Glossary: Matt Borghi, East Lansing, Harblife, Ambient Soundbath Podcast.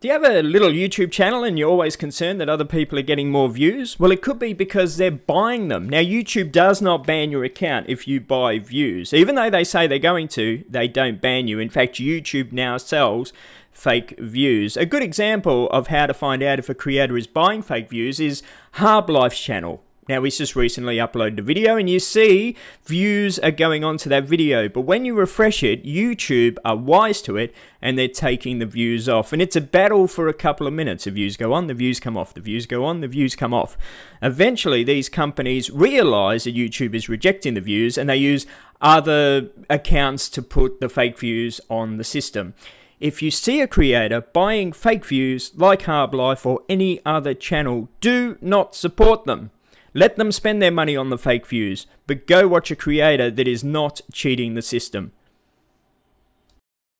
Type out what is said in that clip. Do you have a little YouTube channel and you're always concerned that other people are getting more views? Well, it could be because they're buying them. Now, YouTube does not ban your account if you buy views. Even though they say they're going to, they don't ban you. In fact, YouTube now sells fake views. A good example of how to find out if a creator is buying fake views is Harblife's channel. Now, he's just recently uploaded a video and you see views are going on to that video. But when you refresh it, YouTube are wise to it and they're taking the views off. And it's a battle for a couple of minutes. The views go on, the views come off, the views go on, the views come off. Eventually, these companies realize that YouTube is rejecting the views and they use other accounts to put the fake views on the system. If you see a creator buying fake views like Harblife or any other channel, do not support them. Let them spend their money on the fake views, but go watch a creator that is not cheating the system.